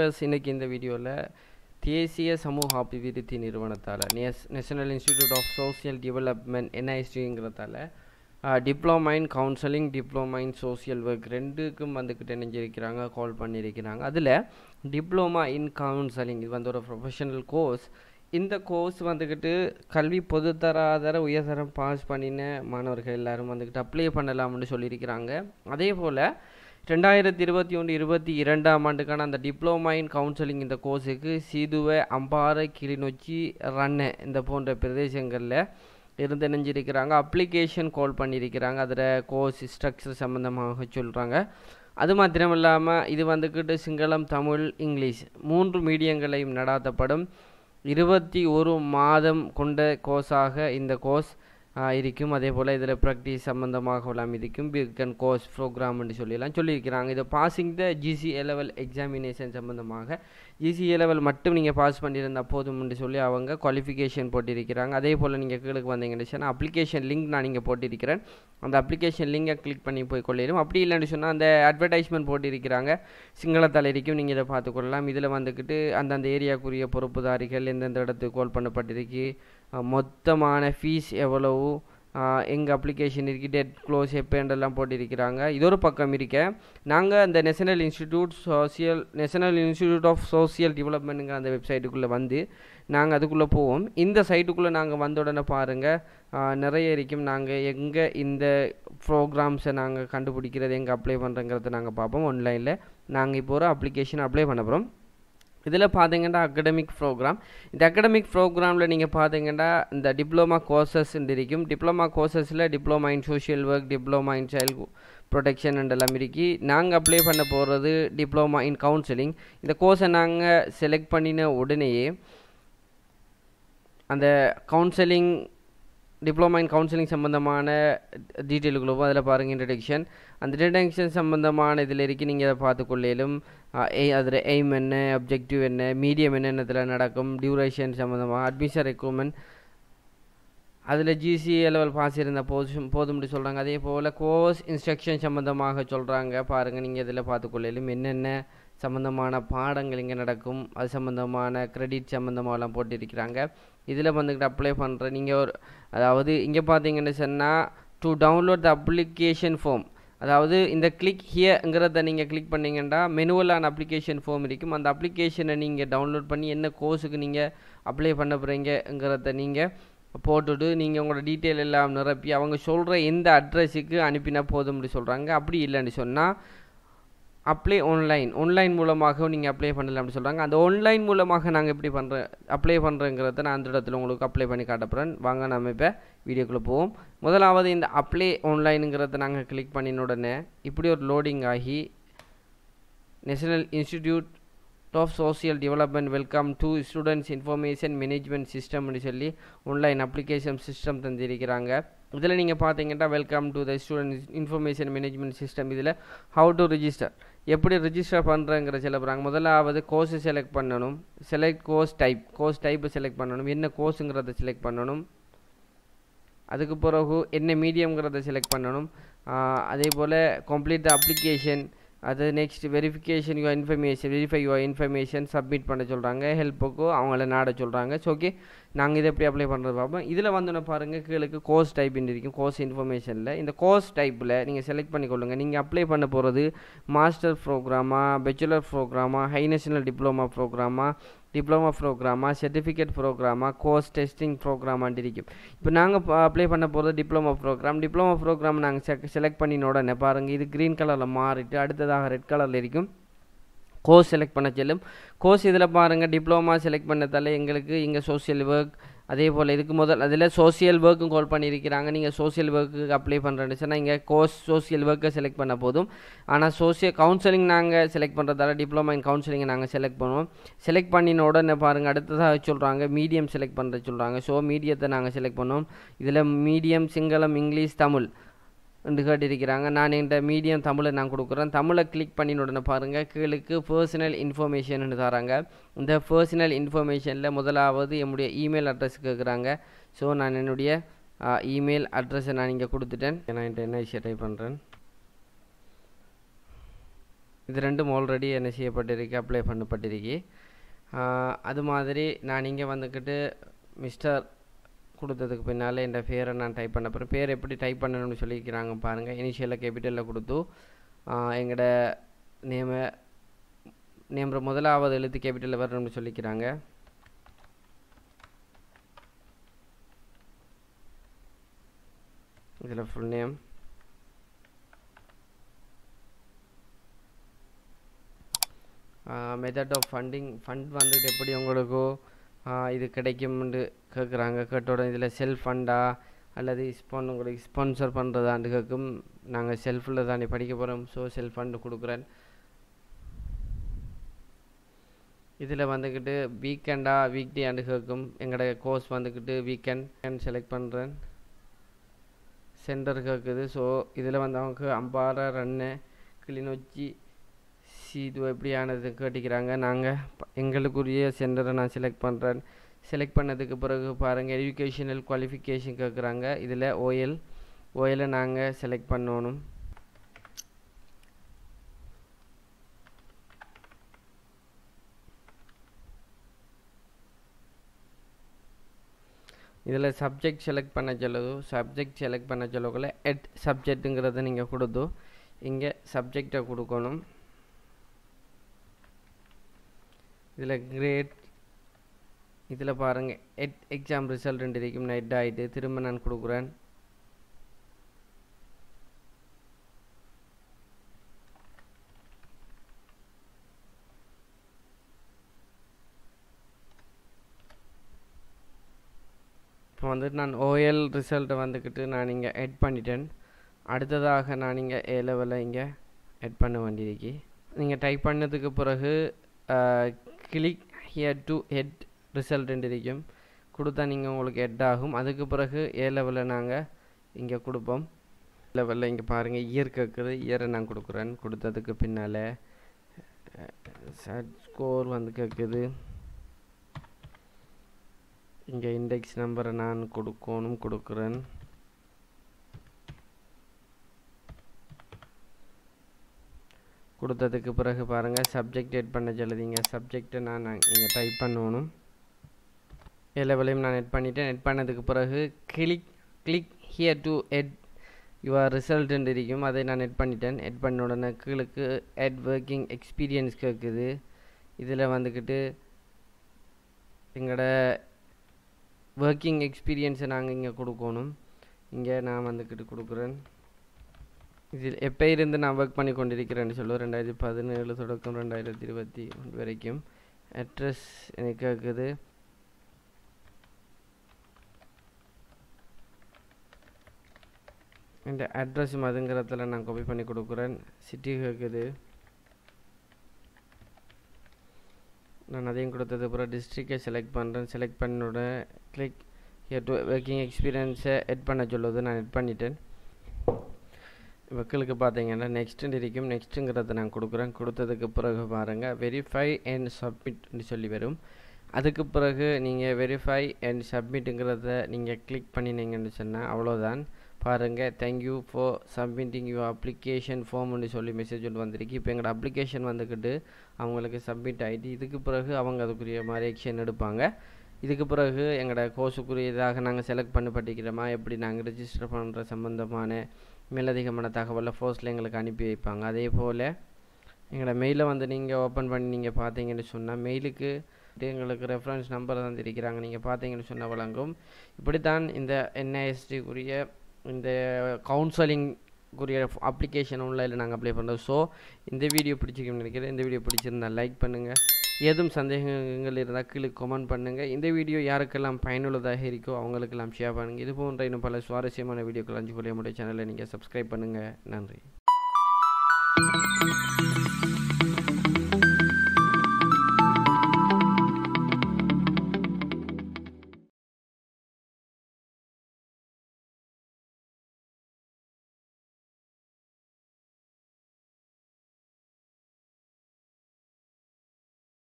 viewers இன்னைக்கு இந்த வீடியோல தேசிய சமூக அபிவிருத்தி நிறுவனத்தால national institute of social development NISDங்கிறதால diploma in counselling diploma in social work ரெண்டுக்கும் வந்துக்கிட்டு நினைஞ்சிருக்கிறாங்க கால் பண்ணியிருக்கிறாங்க. அதில் டிப்ளமா இன் கவுன்சிலிங் இது வந்து ஒரு ப்ரொஃபஷனல் கோர்ஸ். இந்த கோர்ஸ் வந்துக்கிட்டு கல்வி பொதுத்தராதர உயர்தரம் பாஸ் பண்ணின மாணவர்கள் எல்லோரும் வந்துக்கிட்டு அப்ளை பண்ணலாம்னு சொல்லியிருக்கிறாங்க. அதே போல் 2021-22 அந்த டிப்ளமா இன் கவுன்சிலிங் இந்த கோர்ஸுக்கு சீதுவை, அம்பாறை, கிளிநொச்சி, ரன்ன இந்த போன்ற பிரதேசங்களில் இருந்து நினைஞ்சிருக்கிறாங்க. அப்ளிகேஷன் கால் பண்ணியிருக்கிறாங்க. அதில் கோர்ஸ் ஸ்ட்ரக்சர் சம்மந்தமாக சொல்கிறாங்க. அது மாத்திரம் இல்லாமல் இது வந்துக்கிட்டு சிங்களம், தமிழ், இங்கிலீஷ் மூன்று மீடியங்களையும் நடாத்தப்படும் 21 மாதம் கொண்ட கோர்ஸாக இந்த கோர்ஸ் இருக்கும். அதே போல் இதில் ப்ராக்டிஸ் சம்மந்தமாகலாம் இருக்கும். பிகன் கோர்ஸ் ப்ரோக்ராம்னு சொல்லலாம் சொல்லியிருக்கிறாங்க. இது passing the GCA level examination சம்மந்தமாக ஜிசிஏ லெவல் மட்டும் நீங்கள் பாஸ் பண்ணியிருந்தால் போதும்னு சொல்லி அவங்க குவாலிஃபிகேஷன் போட்டிருக்கிறாங்க. அதே போல் நீங்கள் கீழே வந்தீங்கன்னு சொன்னால் அப்ளிகேஷன் லிங்க் நான் நீங்கள் போட்டிருக்கிறேன். அந்த அப்ளிகேஷன் லிங்கை கிளிக் பண்ணி போய் கொள்ளிடும். அப்படி இல்லைன்னு சொன்னால் அந்த அட்வர்டைஸ்மெண்ட் போட்டிருக்கிறாங்க சிங்களத்தில் இருக்கும். நீங்கள் இதை பார்த்துக்கொள்ளலாம். இதில் வந்துக்கிட்டு அந்தந்த ஏரியாக்குரிய பொறுப்புதாரிகள் எந்தெந்த இடத்துக்கு கால் பண்ணப்பட்டிருக்கு, மொத்தமான ஃபீஸ் எவ்வளவு, எங்கள் அப்ளிகேஷன் இருக்குது, டெட் க்ளோஸ் எப்போன்றெல்லாம் போட்டிருக்கிறாங்க. இது ஒரு பக்கம் இருக்க நாங்கள் அந்த நேஷனல் இன்ஸ்டிடியூட் ஆஃப் சோஷியல் டெவலப்மெண்ட்டுங்கிற அந்த வெப்சைட்டுக்குள்ளே வந்து நாங்கள் அதுக்குள்ளே போவோம். இந்த சைட்டுக்குள்ளே நாங்கள் வந்த உடனே பாருங்கள் நிறைய இருக்கும். நாங்கள் எங்கே இந்த ப்ரோக்ராம்ஸை நாங்கள் கண்டுபிடிக்கிறது, எங்கே அப்ளை பண்ணுறங்கிறத நாங்கள் பார்ப்போம். ஆன்லைனில் நாங்கள் இப்போ ஒரு அப்ளிகேஷன் அப்ளை பண்ண போகிறோம். இதில் பார்த்தீங்கன்னா அகடமிக் ப்ரோக்ராம், இந்த அகடமிக் ப்ரோக்ராமில் நீங்கள் பார்த்தீங்கன்னா இந்த டிப்ளமா கோர்சஸ் இருக்கும். டிப்ளமா கோர்சஸில் diploma in social work, diploma in child protection எல்லாம் இருக்கு. நாங்கள் அப்ளை பண்ண போகிறது டிப்ளமா இன் கவுன்சிலிங். இந்த கோர்ஸை நாங்கள் செலக்ட் பண்ணின உடனேயே அந்த கவுன்சிலிங் டிப்ளமா இன் கவுன்சிலிங் சம்மந்தமான டீட்டெயிலுக்குள்ள போகும். அதில் பாருங்கள் இன்ட்ரடக்ஷன், அந்த இன்ட்ரடக்ஷன் சம்மந்தமான இதில் இருக்கு. நீங்கள் அதை பார்த்துக்கொள்ளையிலும் அதில் எய்ம் என்ன, அப்ஜெக்டிவ் என்ன, மீடியம் என்ன, இதில் நடக்கும் டியூரேஷன் சம்மந்தமாக அட்மிஷன் ரெக்ரூட்மெண்ட், அதில் ஜிசிஏ லெவல் பாஸ் இருந்தால் போதும்னு சொல்கிறாங்க. அதே போல் கோர்ஸ் இன்ஸ்ட்ரக்ஷன் சம்மந்தமாக சொல்கிறாங்க. பாருங்கள் நீங்கள் இதில் பார்த்துக்கொள்ளையிலும் என்னென்ன சம்மந்தமான பாடங்கள் இங்கே நடக்கும், அது சம்மந்தமான கிரெடிட் சம்மந்தமாகலாம் போட்டிருக்கிறாங்க. இதில் வந்துக்கிட்டு அப்ளை பண்ணுற நீங்கள் ஒரு அதாவது இங்கே பார்த்தீங்கன்னு சொன்னால் to download the application form, அதாவது இந்த கிளிக் ஹியர்ங்கிறத நீங்கள் கிளிக் பண்ணிங்கன்னா மெனுவலான அப்ளிகேஷன் ஃபார்ம் இருக்கும். அந்த அப்ளிகேஷனை நீங்கள் டவுன்லோட் பண்ணி என்ன கோர்ஸுக்கு நீங்கள் அப்ளை பண்ண போகிறீங்கிறத நீங்கள் போட்டுட்டு நீங்கள் உங்களோட டீட்டெயில் எல்லாம் நிரப்பி அவங்க சொல்கிற எந்த அட்ரஸுக்கு அனுப்பினா போதும்னு சொல்கிறாங்க. அப்படி இல்லைன்னு சொன்னால் அப்ளை ஆன்லைன் மூலமாகவும் நீங்கள் அப்ளை பண்ணலாம்னு சொல்கிறாங்க. அந்த ஆன்லைன் மூலமாக நாங்கள் எப்படி அப்ளை பண்ணுறோங்கிறத நான் அந்த இடத்துல உங்களுக்கு அப்ளை பண்ணி காட்டப்படுறேன். வாங்க நம்ம இப்போ வீடியோக்குள்ளே போவோம். முதலாவது இந்த அப்ளை ஆன்லைனுங்கிறத நாங்கள் கிளிக் பண்ணின உடனே இப்படி ஒரு லோடிங் ஆகி national institute of social development welcome to students information management சிஸ்டம்னு சொல்லி ஆன்லைன் அப்ளிகேஷன் சிஸ்டம் தந்திருக்கிறாங்க. இதில் நீங்கள் பார்த்தீங்கன்னா welcome to the student information management system, இதில் ஹவு டு ரிஜிஸ்டர், எப்படி ரிஜிஸ்டர் பண்ணுறங்கிற சொல்லுறாங்க. முதலாவது கோர்ஸை செலக்ட் பண்ணணும். செலக்ட் கோர்ஸ் டைப்பை செலக்ட் பண்ணணும். என்ன கோர்ஸுங்கிறத செலக்ட் பண்ணணும். அதுக்கு பிறகு என்ன மீடியம்ங்கிறத செலக்ட் பண்ணணும். அதே போல் கம்ப்ளீட் த அப்ளிகேஷன், அது next verify your information submit பண்ண சொல்கிறாங்க. ஹெல்ப்புக்கு அவங்கள நாட சொல்கிறாங்க. ஸோ ஓகே நாங்கள் இதை எப்படி அப்ளை பண்ணுறது பார்ப்போம். இதில் வந்தோன்னே பாருங்கள் கீழே கோர்ஸ் டைப் இருக்கும். கோர்ஸ் இன்ஃபர்மேஷனில் இந்த கோர்ஸ் டைப்பில் நீங்கள் செலக்ட் பண்ணிக்கொள்ளுங்கள். நீங்கள் அப்ளை பண்ண போகிறது மாஸ்டர் ப்ரோக்ராமா, பேச்சுலர் ப்ரோக்ராமா, ஹை நேஷனல் டிப்ளமா ப்ரோக்ராமா, சர்டிஃபிகேட் ப்ரோக்ராமா, கோர்ஸ் டெஸ்டிங் ப்ரோக்ராமான்னு இருக்கும். இப்போ நாங்கள் அப்ளை பண்ண போகிறது டிப்ளமா ப்ரோக்ராம் நாங்கள் செலக்ட் பண்ணின உடனே பாருங்கள் இது க்ரீன் கலரில் மாறிட்டு அடுத்ததாக ரெட் கலரில் இருக்கும். கோர்ஸ் செலக்ட் பண்ண செல்லும் கோர்ஸ் இதில் பாருங்கள் டிப்ளமா செலக்ட் பண்ணதால் எங்களுக்கு இங்கே சோஷியல் ஒர்க், அதே போல் இதுக்கு முதல் அதில் சோஷியல் ஒர்க்கும் கால் பண்ணியிருக்கிறாங்க. நீங்கள் சோஷியல் ஒர்க்குக்கு அப்ளை பண்ணுறேன்னு சொன்னால் இங்கே கோர்ஸ் சோஷியல் ஒர்க்கை செலக்ட் பண்ண போதும். ஆனால் சோஷியல் கவுன்சிலிங் நாங்கள் செலக்ட் பண்ணுறதால டிப்ளமா இன் கவுன்சிலிங்கை நாங்கள் செலக்ட் பண்ணுவோம். செலக்ட் பண்ணின உடனே பாருங்கள் அடுத்ததாக சொல்கிறாங்க மீடியம் செலக்ட் பண்ணுற சொல்கிறாங்க. ஸோ மீடியத்தை நாங்கள் செலக்ட் பண்ணுவோம். இதில் மீடியம் சிங்களம், இங்கிலீஷ், தமிழ் என்று கேட்டிருக்கிறாங்க. நான் என்கிட்ட மீடியம் தமிழை நான் கொடுக்குறேன். தமிழை கிளிக் பண்ணின உடனே பாருங்கள் கீழுக்கு பர்சனல் இன்ஃபர்மேஷன் தராங்க. இந்த பர்சனல் இன்ஃபர்மேஷனில் முதலாவது என்னுடைய இமெயில் அட்ரஸ் கேட்குறாங்க. ஸோ நான் என்னுடைய இமெயில் அட்ரஸை நான் இங்கே கொடுத்துட்டேன். நான் என்கிட்ட என்ன டைப் பண்ணுறேன் இது ரெண்டும் ஆல்ரெடி என்ன செய்யப்பட்டிருக்கு அப்ளை பண்ணப்பட்டிருக்கு அது மாதிரி நான் இங்க வந்துக்கிட்டு மிஸ்டர் கொடுத்ததுக்கு பின்னால இந்த பேரை நான் டைப் பண்ண போறேன் பேர் எப்படி டைப் பண்ணனும்னு சொல்லிக்கிறாங்க பாருங்க இனிஷியலா கேபிட்டல்ல கொடுத்து எங்கட நேம் முதலாவது எழுத்து கேபிட்டல்ல வரணும்னு சொல்லிக்கிறாங்க இதுல full name method of funding fund வந்துட்டு எப்படி உங்களுக்கு இது கிடைக்கும்னு கேக்குறாங்க கேட்டோட இதுல செல்ஃப் ஃபண்டா அல்லது உங்களுக்கு ஸ்பான்சர் பண்றதான்னு கேக்கும் நாங்க செல்ஃப்ல தானே படிக்க போறோம் சோ செல்ஃப் ஃபண்ட் கொடுக்கிறேன் இதுல வந்துக்கிட்டு வீக்கெண்டா வீக் டே அண்ட் கேக்கும் எங்கட கோர்ஸ் வந்துக்கிட்டு வீக்கெண்ட் செலக்ட் பண்றேன் சென்டர் கேக்குது சோ இதுல வந்தவங்க அம்பாரா ரண்ணா கிளிநொச்சி இது எப்படியானது கேட்டிக்கறாங்க நாங்க எங்களுக்குரிய சென்டரை நான் செலக்ட் பண்றேன் செலக்ட் பண்ணதுக்கு பிறகு பாருங்க எஜுகேஷனல் குவாலிஃபிகேஷன் கேக்குறாங்க இதுல OL நாங்க செலக்ட் பண்ணனும் இதுல சப்ஜெக்ட் செலக்ட் பண்ண சொல்லுது சப்ஜெக்ட் செலக்ட் பண்ண சொல்லக்குள்ள எட் சப்ஜெக்ட்ங்கறத நீங்க கொடுத்து இங்க சப்ஜெக்ட்ட கொடுக்கணும் இதுல கிரேட் இதுல பாருங்க எக்ஸாம் ரிசல்ட் ரெண்டிருக்கும் நைட் ஆயிட்டு திரும்ப நான் கொடுக்கிறேன் இப்போ வந்து நான் OL ரிசல்ட் வந்துக்கிட்டு நான் இங்க எட் பண்ணிட்டேன் அடுத்ததாக நான் இங்க A லெவல்ல இங்க எட் பண்ண வேண்டியிருக்கு நீங்க டைப் பண்ணதுக்கு பிறகு click here to head result என்றிருக்கும் கொடுத்தா நீங்க உங்களுக்கு ஹெட் ஆகும் அதுக்கு பிறகு A லெவல்ல நாங்க இங்க கொடுப்போம் லெவல்ல இங்க பாருங்க இயர் கேக்குது இயரை நான் கொடுக்கிறேன் கொடுத்ததுக்கு பின்னால ஸ்கோர் வந்து கேக்குது இங்க இன்டெக்ஸ் நம்பரை நான் கொடுக்கிறேன் கொடுத்ததுக்கு பிறகு பாருங்க சப்ஜெக்ட் எட் பண்ண சொல்லுவீங்க சப்ஜெக்ட் நான் இங்க டைப் பண்ணனும் ஏ லெவலையும் நான் எட் பண்ணிட்டேன் எட் பண்ணதுக்கு பிறகு click here to Ed your result என்று இருக்கும் அதை நான் எட் பண்ணிட்டேன் எட் பண்ண உடனே கீழக்கு எட் வர்க்கிங் எக்ஸ்பீரியன்ஸ் கேக்குது இதுல வந்துக்கிட்டு எங்கட வர்க்கிங் எக்ஸ்பீரியன்ஸ் நான் இங்க கொடுக்கணும் இங்க நான் வந்துக்கிட்டு கொடுக்கிறேன் இதில் எப்பயிருந்து நான் வர்க் பண்ணி கொண்டிருக்கிறேன்னு சொல்லுவோம் 2017 தொடக்கம் 2021 வரைக்கும் அட்ரஸ் எனக்கு இருக்குது இந்த அட்ரஸ் மதுங்கறதுல நான் காப்பி பண்ணி கொடுக்கிறேன் சிட்டி இருக்குது நான் அதையும் கொடுத்தது அப்புறம் டிஸ்ட்ரிக்ட்டை செலக்ட் பண்ணுறேன் செலக்ட் பண்ண உடனே கிளிக் ஹியர் டு வர்க்கிங் எக்ஸ்பீரியன்ஸை எட் பண்ண சொல்லுவது நான் எட் பண்ணிட்டேன் மக்களுக்கு பாத்தீங்கன்னா நெக்ஸ்ட் இருக்கும் நெக்ஸ்ட்ங்கறத நான் கொடுக்கிறேன் கொடுத்ததுக்கு பிறகு பாருங்க வெரிஃபை அண்ட் சப்மிட் னு சொல்லி வரும் அதுக்கு பிறகு நீங்க வெரிஃபை அண்ட் சப்மிட்ங்கறத நீங்க கிளிக் பண்ணினீங்கன்னு சொன்னா அவ்வளவுதான் பாருங்க thank you for submitting your application form னு சொல்லி மெசேஜ் வந்திருக்கு இப்போ எங்க அப்ளிகேஷன் வந்துக்கிட்டு அவங்களுக்கு சப்மிட் ஆயிட்டு இதுக்கு பிறகு அவங்க அதுக்குரிய மாதிரி ஆக்சன் எடுப்பாங்க இதுக்கு பிறகு எங்க கோர்ஸுக்குரிய இதாக நாங்க செலக்ட் பண்ணப்பட்டிருக்கிறோமா எப்படி நாங்க ரெஜிஸ்டர் பண்ற சம்பந்தமான மேலதிகமான தகவலை போஸ்ட்ல உங்களுக்கு அனுப்பி வைப்பாங்க அதே போல எங்க மெயில வந்து நீங்க ஓபன் பண்ணி நீங்க பாத்தீங்கன்னு சொன்னா மெயிலுக்கு உங்களுக்கு ரெஃபரன்ஸ் நம்பர் தந்திருக்காங்க நீங்க பாத்தீங்கன்னு சொன்னா வழங்கும் இப்படி தான் இந்த NIST உரிய இந்த கவுன்சிலிங் உரிய அப்ளிகேஷன் ஆன்லைன்ல நாங்க அப்ளை பண்றோம் சோ இந்த வீடியோ பிடிச்சிருக்கும்னு நினைக்கிறேன் இந்த வீடியோ பிடிச்சிருந்தா லைக் பண்ணுங்க ஏதும் சந்தேகங்கள் இருந்தா கீழே கமெண்ட் பண்ணுங்க இந்த வீடியோ யாருக்கெல்லாம் பயனுள்ளதாக இருக்கோ அவங்களுக்கெல்லாம் ஷேர் பண்ணுங்க இது போன்ற இன்னும் பல சுவாரஸ்யமான வீடியோக்கள் அறிந்து கொள்ள நம்முடைய சேனலை நீங்க சப்ஸ்கிரைப் பண்ணுங்க நன்றி